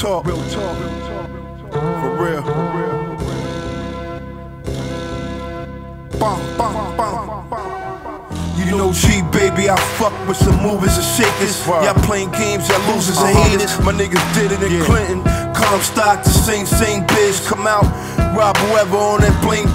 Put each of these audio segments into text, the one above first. talk. Real talk. For real. Bum, bum, bum, bum. You know G, baby, I fuck with some movers and shakers. Y'all playing games, y'all losers and haters. My niggas did it in Clinton, Comstock, the same bitch. Come out, rob whoever on that blame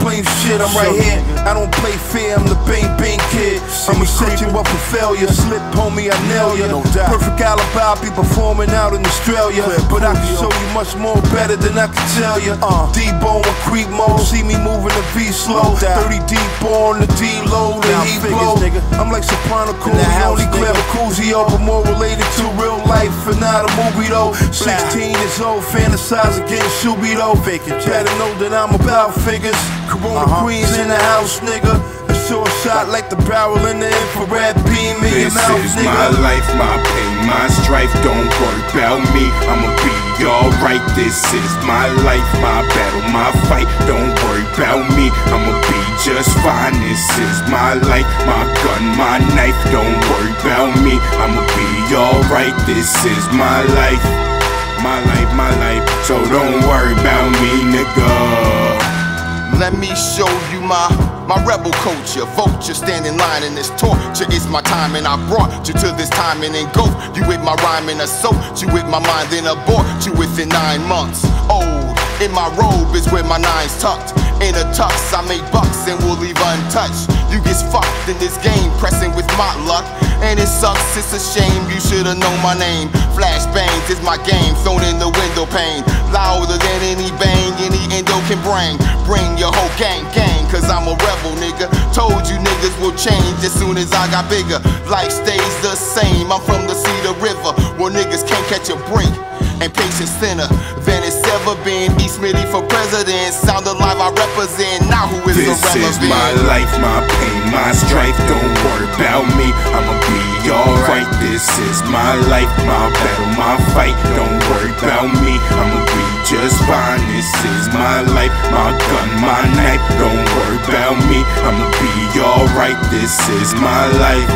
shit. I'm right here, I don't play fair, I'm the bang kid. I'ma set you up for failure, slip homie, I nail ya. Perfect alibi, I'll be performing out in Australia. But I can show you much more better than I can tell ya. D-bone and creep mode, see me moving the V slow. 30 deep on the D-low, the heat blow. I'm like Soprano Cool, only Clavicuzio, but more related to real life and not a movie though. 16 years old, fantasizing getting Shuby though. Better know that I'm about figures. Corona Queens in the house, nigga. A short shot like the barrel in the infrared beam in your mouth, nigga. This is my life, my pain, my strife. Don't worry about me, I'ma be alright. This is my life, my battle, my fight. Don't worry about me, I'ma be just fine. This is my life, my gun, my knife. Don't worry about me, I'ma be alright. This is my life, my life, my life. So don't worry about me, nigga. Let me show you my rebel culture. Vulture stand in line and this torture is my time. And I brought you to this time and engulf you with my rhyme and assault you with my mind, then abort you within 9 months old. In my robe is where my nine's tucked. In a tux I make bucks and will leave untouched. You get fucked in this game, pressing with my luck. And it sucks, it's a shame, you should've known my name. Flashbangs is my game, thrown in the window pane. Louder than any bang, any endo can bring. Bring your whole gang, cause I'm a rebel, nigga. Told you niggas will change as soon as I got bigger. Life stays the same, I'm from the Cedar River, where niggas can't catch a break. And patient sinner than it's ever been. E. Smitty for president, sound alive I represent. Now who is irrelevant? This is my life, my pain, my strife. Don't worry about me, I'ma be alright. This is my life, my battle, my fight. Don't worry about me, I'ma be just fine. This is my life, my gun, my knife. Don't worry about me, I'ma be alright. This is my life,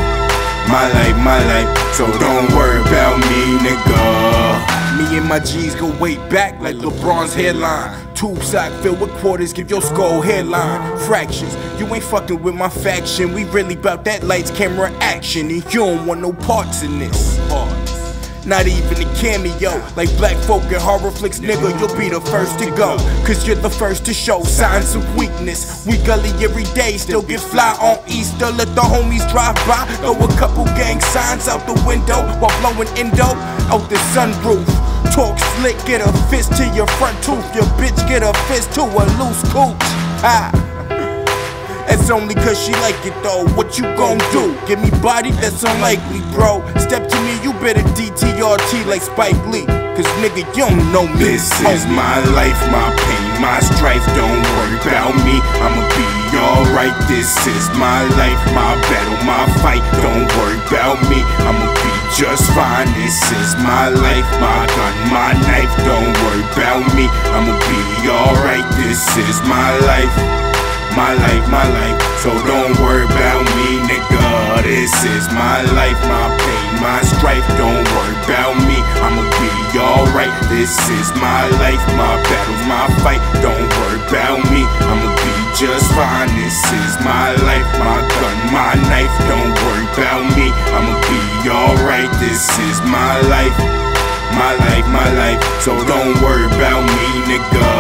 my life, my life. So don't worry about me, nigga. Me and my G's go way back like LeBron's hairline. Tube sock filled with quarters, give your skull hairline. Fractions, you ain't fucking with my faction. We really bout that lights, camera, action. And you don't want no parts in this. Not even a cameo. Like black folk and horror flicks, nigga, you'll be the first to go. Cause you're the first to show signs of weakness. We gully every day, still get fly on Easter. Let the homies drive by, throw a couple gang signs out the window while blowing endo out the sunroof. Talk slick, get a fist to your front tooth. Your bitch get a fist to a loose cooch. It's only cause she like it though. What you gon' do? Give me body, that's unlikely, bro. Step to me, you better DTRT like Spike Lee. Cause nigga, you don't know me. This is my life, my pain, my strife. Don't worry about me, I'ma be alright. This is my life, my battle, my fight. Don't worry about me, I'ma be just fine. This is my life, my gun, my knife. Don't worry about me, I'ma be alright. This is my life, my life, my life. So don't worry about me, nigga. This is my life, my pain, my strife. Don't worry about me, I'ma be alright. This is my life, my battle, my fight. Don't worry about me, I'ma be just fine. This is my life, my gun, my knife. Don't worry about me, I'ma be alright. This is my life, my life, my life. So don't worry about me, nigga.